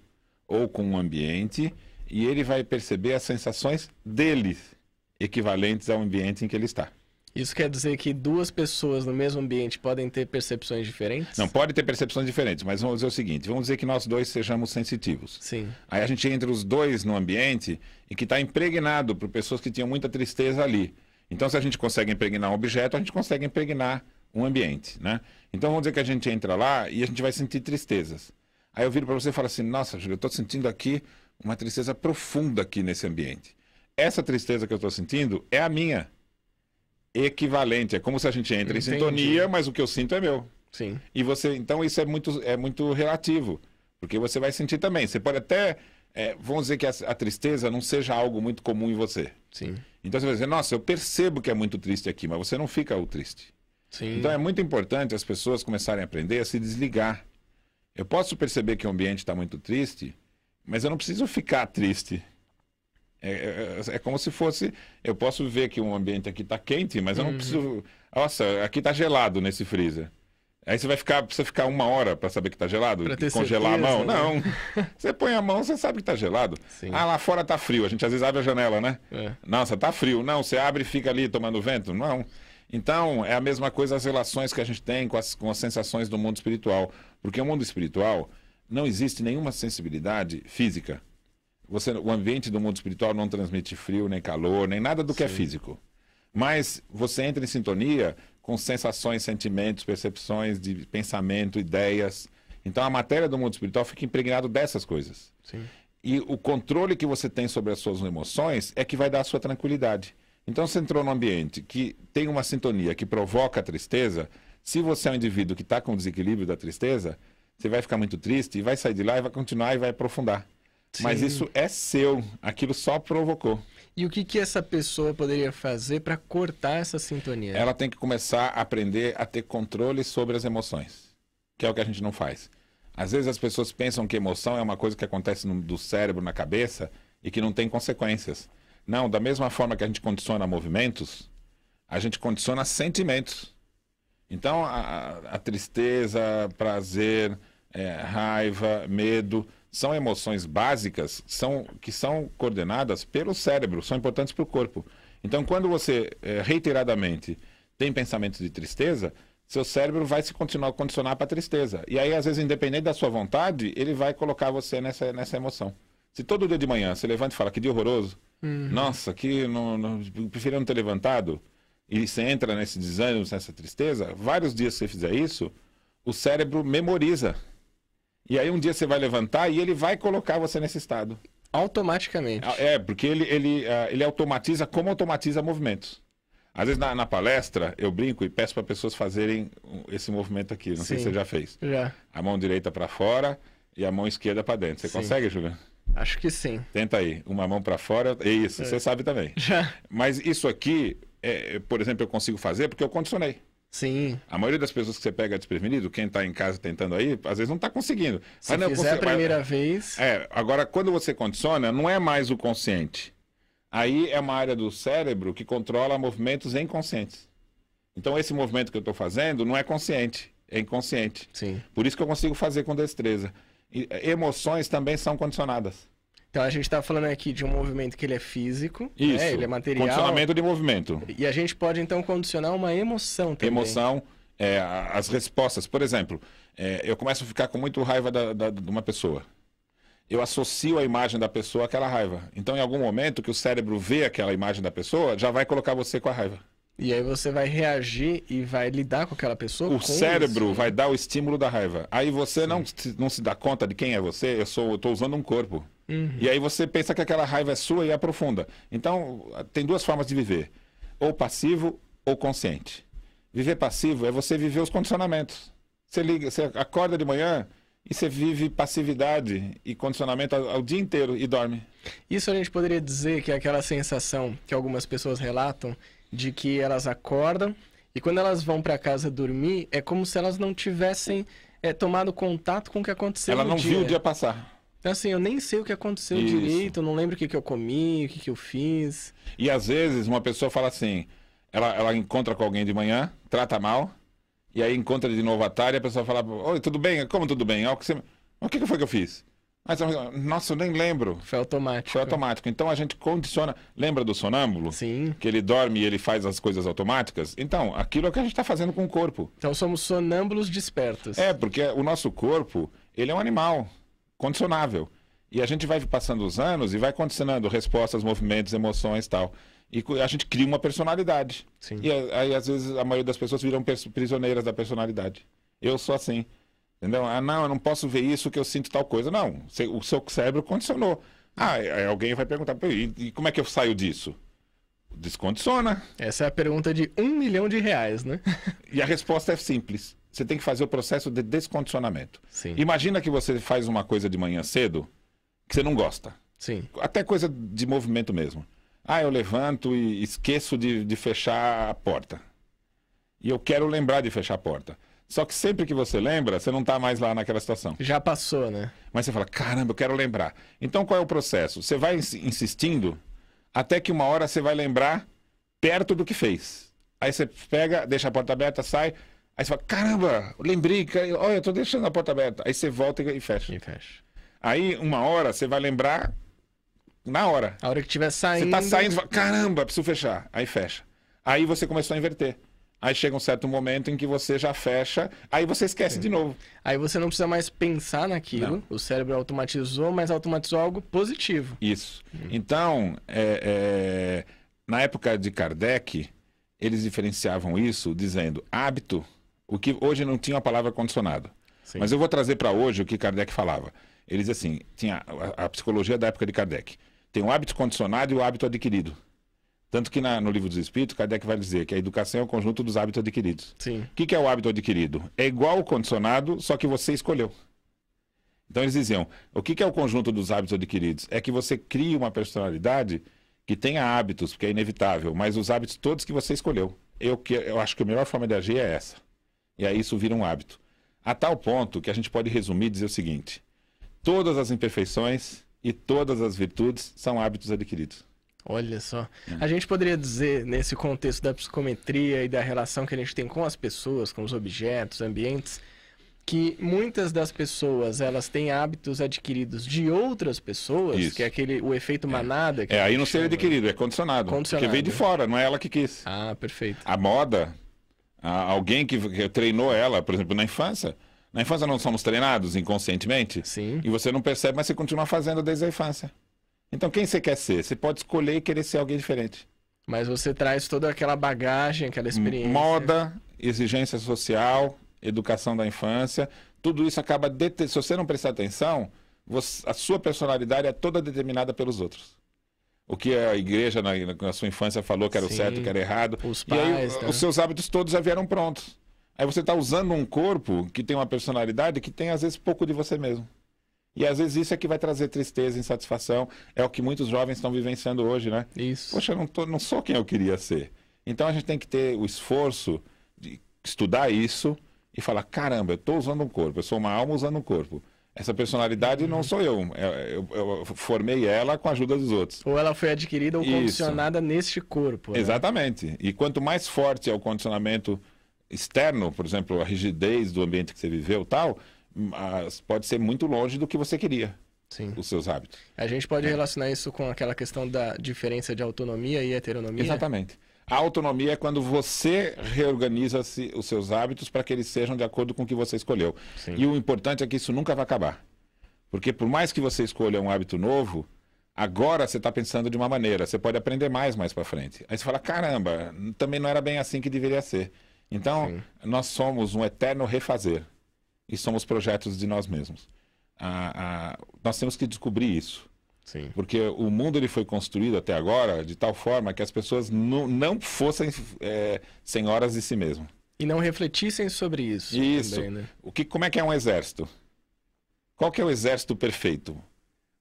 ou com um ambiente e ele vai perceber as sensações deles, equivalentes ao ambiente em que ele está. Isso quer dizer que duas pessoas no mesmo ambiente podem ter percepções diferentes? Não, pode ter percepções diferentes, mas vamos dizer o seguinte, vamos dizer que nós dois sejamos sensitivos. Sim. Aí a gente entra os dois no ambiente e que está impregnado por pessoas que tinham muita tristeza ali. Então, se a gente consegue impregnar um objeto, a gente consegue impregnar um ambiente, né? Então, vamos dizer que a gente entra lá e a gente vai sentir tristezas. Aí eu viro para você e falo assim, nossa, Júlio, eu estou sentindo aqui uma tristeza profunda aqui nesse ambiente. Essa tristeza que eu estou sentindo é a minha. Equivalente, é como se a gente entra Entendi. em sintonia, mas o que eu sinto é meu. Sim. E você, então isso é muito, é muito relativo, porque você vai sentir também. Você pode até, é, vamos dizer que a, a tristeza não seja algo muito comum em você. Sim. Então você vai dizer, nossa, eu percebo que é muito triste aqui, mas você não fica o triste. Sim. Então é muito importante as pessoas começarem a aprender a se desligar. Eu posso perceber que o ambiente está muito triste, mas eu não preciso ficar triste. É, é, é como se fosse, eu posso ver que um ambiente aqui está quente, mas eu não uhum. preciso, nossa, aqui está gelado nesse freezer. Aí você vai ficar, precisa ficar uma hora para saber que está gelado, e congelar certeza, a mão. Né? Não, você põe a mão, você sabe que está gelado. Sim. Ah, lá fora está frio, a gente às vezes abre a janela, né? É. Nossa, está frio. Não, você abre e fica ali tomando vento. Não. Então, é a mesma coisa as relações que a gente tem com as, com as sensações do mundo espiritual. Porque o mundo espiritual não existe nenhuma sensibilidade física. Você, o ambiente do mundo espiritual não transmite frio, nem calor, nem nada do que Sim. é físico. Mas você entra em sintonia com sensações, sentimentos, percepções de pensamento, ideias. Então a matéria do mundo espiritual fica impregnada dessas coisas. Sim. E o controle que você tem sobre as suas emoções é que vai dar a sua tranquilidade. Então você entrou num ambiente que tem uma sintonia que provoca a tristeza. Se você é um indivíduo que está com o desequilíbrio da tristeza, você vai ficar muito triste e vai sair de lá e vai continuar e vai aprofundar. Sim. Mas isso é seu, aquilo só provocou. E o que, que essa pessoa poderia fazer para cortar essa sintonia? Ela tem que começar a aprender a ter controle sobre as emoções, que é o que a gente não faz. Às vezes as pessoas pensam que emoção é uma coisa que acontece no, do cérebro, na cabeça, e que não tem consequências. Não, da mesma forma que a gente condiciona movimentos, a gente condiciona sentimentos. Então a, a tristeza, prazer, é, raiva, medo... São emoções básicas são, que são coordenadas pelo cérebro, são importantes para o corpo. Então, quando você é, reiteradamente tem pensamentos de tristeza, seu cérebro vai se continuar, condicionar para a tristeza. E aí, às vezes, independente da sua vontade, ele vai colocar você nessa, nessa emoção. Se todo dia de manhã você levanta e fala, que dia horroroso, uhum. nossa, que não, não, prefiro não ter levantado, e você entra nesse desânimo, nessa tristeza, vários dias que você fizer isso, o cérebro memoriza. E aí um dia você vai levantar e ele vai colocar você nesse estado. Automaticamente. É, porque ele, ele, ele automatiza como automatiza movimentos. Às vezes na, na palestra eu brinco e peço para pessoas fazerem esse movimento aqui. Não Sim. sei se você já fez. Já. A mão direita para fora e a mão esquerda para dentro. Você Sim. consegue, Juliano? Acho que sim. Tenta aí. Uma mão para fora. Isso, é. Você sabe também. Já. Mas isso aqui, é, por exemplo, eu consigo fazer porque eu condicionei. Sim. A maioria das pessoas que você pega desprevenido, quem está em casa tentando aí, às vezes não está conseguindo. Se mas não, fizer consigo... a primeira mas... vez... É, agora quando você condiciona, não é mais o consciente. Aí é uma área do cérebro que controla movimentos inconscientes. Então esse movimento que eu estou fazendo não é consciente, é inconsciente. Sim. Por isso que eu consigo fazer com destreza. E emoções também são condicionadas. Então a gente está falando aqui de um movimento que ele é físico, Isso. né? Ele é material. Condicionamento de movimento. E a gente pode então condicionar uma emoção também. Emoção, é, as respostas. Por exemplo, é, eu começo a ficar com muito raiva da, da, de uma pessoa. Eu associo a imagem da pessoa àquela raiva. Então em algum momento que o cérebro vê aquela imagem da pessoa, já vai colocar você com a raiva. E aí você vai reagir e vai lidar com aquela pessoa? O cérebro isso? vai dar o estímulo da raiva. Aí você não, não se dá conta de quem é você, eu sou, eu tô usando um corpo. Uhum. E aí você pensa que aquela raiva é sua e aprofunda. Então, tem duas formas de viver. Ou passivo ou consciente. Viver passivo é você viver os condicionamentos. Você liga, você acorda de manhã e você vive passividade e condicionamento ao, ao dia inteiro e dorme. Isso a gente poderia dizer que é aquela sensação que algumas pessoas relatam de que elas acordam e quando elas vão para casa dormir é como se elas não tivessem é, tomado contato com o que aconteceu no dia. Ela não viu o dia passar. Assim, eu nem sei o que aconteceu Isso. direito, eu não lembro o que, que eu comi, o que, que eu fiz. E às vezes uma pessoa fala assim, ela, ela encontra com alguém de manhã, trata mal, e aí encontra de novo à tarde e a pessoa fala, oi, tudo bem? Como tudo bem? O que, você... o que foi que eu fiz? Nossa, eu nem lembro. Foi automático. Foi automático. Então a gente condiciona. Lembra do sonâmbulo? Sim. Que ele dorme e ele faz as coisas automáticas? Então, aquilo é o que a gente está fazendo com o corpo. Então somos sonâmbulos despertos. É, porque o nosso corpo, ele é um animal condicionável. E a gente vai passando os anos e vai condicionando respostas, movimentos, emoções e tal. E a gente cria uma personalidade. Sim. E aí, às vezes, a maioria das pessoas viram prisioneiras da personalidade. Eu sou assim. Entendeu? Ah, não, eu não posso ver isso que eu sinto tal coisa. Não, o seu cérebro condicionou. Ah, alguém vai perguntar, e, e como é que eu saio disso? Descondiciona. Essa é a pergunta de um milhão de reais, né? E a resposta é simples. Você tem que fazer o processo de descondicionamento. Sim. Imagina que você faz uma coisa de manhã cedo que você não gosta. Sim. Até coisa de movimento mesmo. Ah, eu levanto e esqueço de, de fechar a porta. E eu quero lembrar de fechar a porta. Só que sempre que você lembra, você não está mais lá naquela situação. Já passou, né? Mas você fala, caramba, eu quero lembrar. Então qual é o processo? Você vai insistindo até que uma hora você vai lembrar perto do que fez. Aí você pega, deixa a porta aberta, sai... Aí você fala, caramba, lembrei, olha, eu tô deixando a porta aberta. Aí você volta e fecha. E fecha. Aí, uma hora, você vai lembrar na hora. A hora que estiver saindo... Você tá saindo, fala, caramba, preciso fechar. Aí fecha. Aí você começou a inverter. Aí chega um certo momento em que você já fecha, aí você esquece Sim. de novo. Aí você não precisa mais pensar naquilo. Não. O cérebro automatizou, mas automatizou algo positivo. Isso. Hum. Então, é, é... na época de Kardec, eles diferenciavam isso dizendo hábito... O que hoje não tinha a palavra condicionado. Sim. Mas eu vou trazer para hoje o que Kardec falava. Ele diz assim, tinha a, a psicologia da época de Kardec. Tem o hábito condicionado e o hábito adquirido. Tanto que na, no Livro dos Espíritos, Kardec vai dizer que a educação é o conjunto dos hábitos adquiridos. Sim. O que, que é o hábito adquirido? É igual ao condicionado, só que você escolheu. Então eles diziam, o que, que é o conjunto dos hábitos adquiridos? É que você cria uma personalidade que tenha hábitos, porque é inevitável, mas os hábitos todos que você escolheu. Eu, que, eu acho que a melhor forma de agir é essa. E aí isso vira um hábito. A tal ponto que a gente pode resumir e dizer o seguinte. Todas as imperfeições e todas as virtudes são hábitos adquiridos. Olha só. Hum. A gente poderia dizer, nesse contexto da psicometria e da relação que a gente tem com as pessoas, com os objetos, ambientes, que muitas das pessoas, elas têm hábitos adquiridos de outras pessoas, Isso. que é aquele, o efeito manada. É, que é aí não seria adquirido, é condicionado. Condicionado. Porque veio de fora, não é ela que quis. Ah, perfeito. A moda... Alguém que treinou ela, por exemplo, na infância. Na infância não somos treinados inconscientemente? Sim. E você não percebe, mas você continua fazendo desde a infância. Então quem você quer ser? Você pode escolher e querer ser alguém diferente. Mas você traz toda aquela bagagem, aquela experiência. Moda, exigência social, educação da infância. Tudo isso acaba... De... Se você não prestar atenção, você... a sua personalidade é toda determinada pelos outros. O que a igreja na, na sua infância falou que era Sim. o certo, que era errado. Os pais, e aí, tá? Os seus hábitos todos já vieram prontos. Aí você está usando um corpo que tem uma personalidade que tem às vezes pouco de você mesmo. E às vezes isso é que vai trazer tristeza, insatisfação. É o que muitos jovens estão vivenciando hoje, né? Isso. Poxa, eu não, tô, não sou quem eu queria ser. Então a gente tem que ter o esforço de estudar isso e falar, caramba, eu estou usando um corpo, eu sou uma alma usando um corpo. Essa personalidade uhum. não sou eu. Eu, eu. eu formei ela com a ajuda dos outros. Ou ela foi adquirida ou Isso. condicionada neste corpo. Né? Exatamente. E quanto mais forte é o condicionamento externo, por exemplo, a rigidez do ambiente que você viveu e tal, pode ser muito longe do que você queria. Sim. Os seus hábitos. A gente pode é. relacionar isso com aquela questão da diferença de autonomia e heteronomia? Exatamente. A autonomia é quando você reorganiza os seus hábitos para que eles sejam de acordo com o que você escolheu. Sim. E o importante é que isso nunca vai acabar. Porque por mais que você escolha um hábito novo, agora você está pensando de uma maneira. Você pode aprender mais mais para frente. Aí você fala, caramba, também não era bem assim que deveria ser. Então, Sim. nós somos um eterno refazer. E somos projetos de nós mesmos. Ah, ah, nós temos que descobrir isso. Sim. Porque o mundo ele foi construído até agora de tal forma que as pessoas não, não fossem é, senhoras de si mesmas. E não refletissem sobre isso. Isso. Também, né? O que, como é que é um exército? Qual que é o exército perfeito?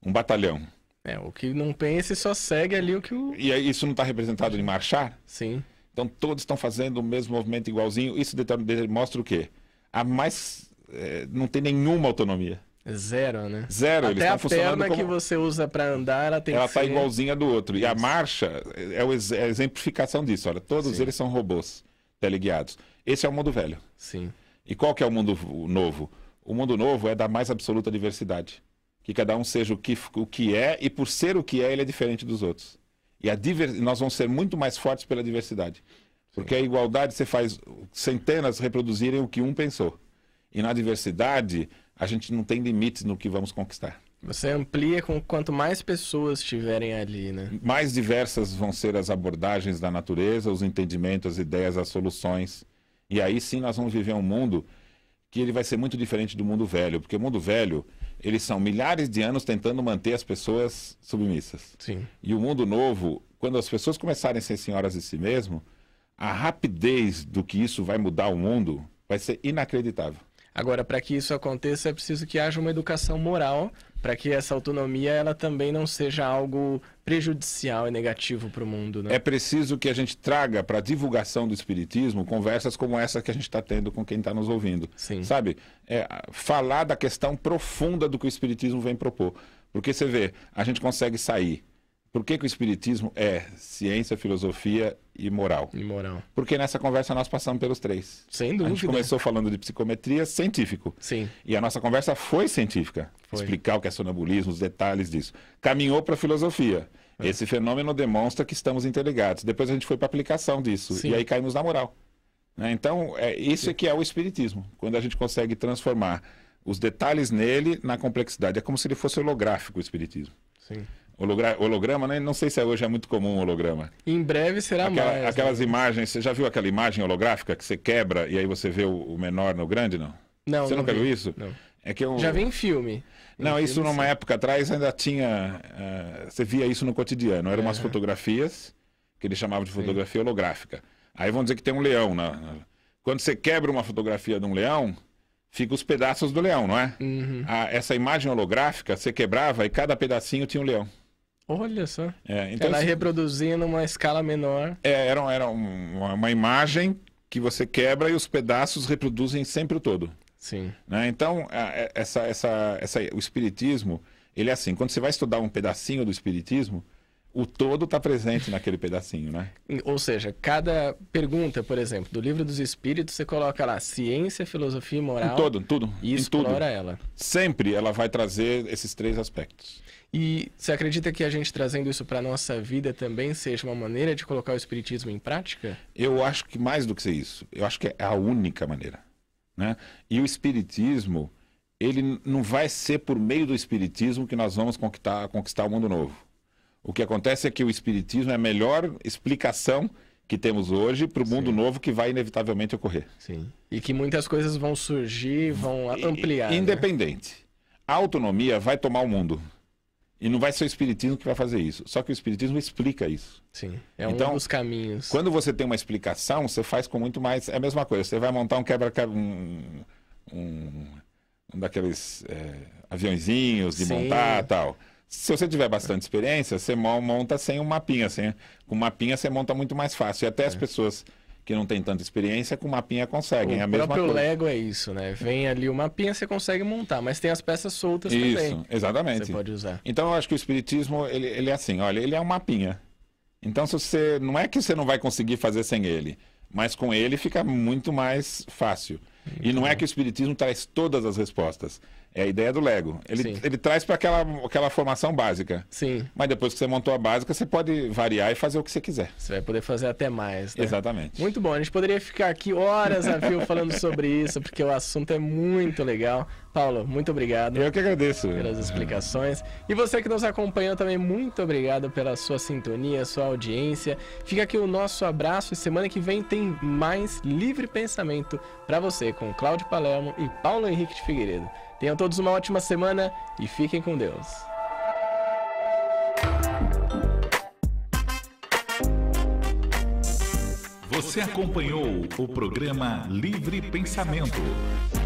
Um batalhão. É, o que não pensa e só segue ali o que o... E isso não está representado em marchar? Sim. Então todos estão fazendo o mesmo movimento igualzinho. Isso mostra o quê? A mais... É, não tem nenhuma autonomia. Zero, né? Zero. Até a perna que você usa para andar, ela tem que ser... Ela está igualzinha do outro. E a marcha é a exemplificação disso. Olha, todos eles são robôs teleguiados. Esse é o mundo velho. Sim. E qual que é o mundo novo? O mundo novo é da mais absoluta diversidade. Que cada um seja o que, o que é, e por ser o que é, ele é diferente dos outros. E a diver... nós vamos ser muito mais fortes pela diversidade. Porque a igualdade você faz centenas reproduzirem o que um pensou. E na diversidade... A gente não tem limites no que vamos conquistar. Você amplia com quanto mais pessoas estiverem ali, né? Mais diversas vão ser as abordagens da natureza, os entendimentos, as ideias, as soluções. E aí sim nós vamos viver um mundo que ele vai ser muito diferente do mundo velho. Porque o mundo velho, eles são milhares de anos tentando manter as pessoas submissas. Sim. E o mundo novo, quando as pessoas começarem a ser senhoras de si mesmo, a rapidez do que isso vai mudar o mundo vai ser inacreditável. Agora, para que isso aconteça, é preciso que haja uma educação moral, para que essa autonomia ela também não seja algo prejudicial e negativo para o mundo, né? É preciso que a gente traga para a divulgação do Espiritismo conversas como essa que a gente está tendo com quem está nos ouvindo. Sim. Sabe? É, falar da questão profunda do que o Espiritismo vem propor. Porque você vê, a gente consegue sair. Por que, que o Espiritismo é ciência, filosofia e moral? E moral. Porque nessa conversa nós passamos pelos três. Sem dúvida. A gente começou falando de psicometria, científico. Sim. E a nossa conversa foi científica. Foi. Explicar o que é sonambulismo, os detalhes disso. Caminhou para a filosofia. É. Esse fenômeno demonstra que estamos interligados. Depois a gente foi para a aplicação disso. Sim. E aí caímos na moral. Né? Então, é, isso Sim. é que é o Espiritismo. Quando a gente consegue transformar os detalhes nele na complexidade. É como se ele fosse holográfico, o Espiritismo. Sim. Holograma, né? Não sei se hoje é muito comum o holograma. Em breve será Aquela, mais. Aquelas né? imagens, você já viu aquela imagem holográfica que você quebra e aí você vê o menor no grande, não? Não. Você não nunca vi. viu isso? Não. É que eu... Já vi em filme. Não, em isso filme, numa sim. época atrás ainda tinha... Uh, você via isso no cotidiano. Eram umas é. fotografias que eles chamavam de fotografia sim. holográfica. Aí vão dizer que tem um leão. Na, na... Quando você quebra uma fotografia de um leão... Fica os pedaços do leão, não é? Uhum. A, essa imagem holográfica, você quebrava e cada pedacinho tinha um leão. Olha só. É, então ela isso... reproduzindo uma escala menor. É, era, era uma, uma imagem que você quebra e os pedaços reproduzem sempre o todo. Sim. Né? Então, a, essa, essa, essa, o Espiritismo, ele é assim. Quando você vai estudar um pedacinho do Espiritismo, o todo está presente naquele pedacinho, né? Ou seja, cada pergunta, por exemplo, do Livro dos Espíritos, você coloca lá ciência, filosofia e moral. Em todo, tudo. E explora tudo. ela. Sempre ela vai trazer esses três aspectos. E você acredita que a gente trazendo isso para a nossa vida também seja uma maneira de colocar o Espiritismo em prática? Eu acho que mais do que isso. Eu acho que é a única maneira. Né? E o Espiritismo, ele não vai ser por meio do Espiritismo que nós vamos conquistar, conquistar o mundo novo. O que acontece é que o Espiritismo é a melhor explicação que temos hoje para o mundo Sim. novo que vai inevitavelmente ocorrer. Sim. E que muitas coisas vão surgir, vão ampliar. Independente. Né? A autonomia vai tomar o mundo. E não vai ser o Espiritismo que vai fazer isso. Só que o Espiritismo explica isso. Sim. É um então, dos caminhos. Quando você tem uma explicação, você faz com muito mais... É a mesma coisa. Você vai montar um quebra-quebra... Um, um, um daqueles é, aviãozinhos de Sim. montar e tal... Se você tiver bastante experiência, você monta sem um mapinha. Sem... Com mapinha você monta muito mais fácil. E até as pessoas que não têm tanta experiência, com mapinha conseguem. O a mesma próprio coisa. Lego é isso, né? Vem ali o mapinha, você consegue montar, mas tem as peças soltas isso, também. Isso, exatamente. Você pode usar. Então eu acho que o Espiritismo, ele, ele é assim, olha, ele é um mapinha. Então se você não é que você não vai conseguir fazer sem ele, mas com ele fica muito mais fácil. E não é que o Espiritismo traz todas as respostas. É a ideia do Lego. Ele, ele traz para aquela, aquela formação básica. Sim. Mas depois que você montou a básica, você pode variar e fazer o que você quiser. Você vai poder fazer até mais, né? Exatamente. Muito bom. A gente poderia ficar aqui horas a fio falando sobre isso, porque o assunto é muito legal. Paulo, muito obrigado. Eu que agradeço. Pelas explicações. E você que nos acompanhou também, muito obrigado pela sua sintonia, sua audiência. Fica aqui o nosso abraço e semana que vem tem mais Livre Pensamento para você, com Cláudio Palermo e Paulo Henrique de Figueiredo. Tenham todos uma ótima semana e fiquem com Deus. Você acompanhou o programa Livre Pensamento.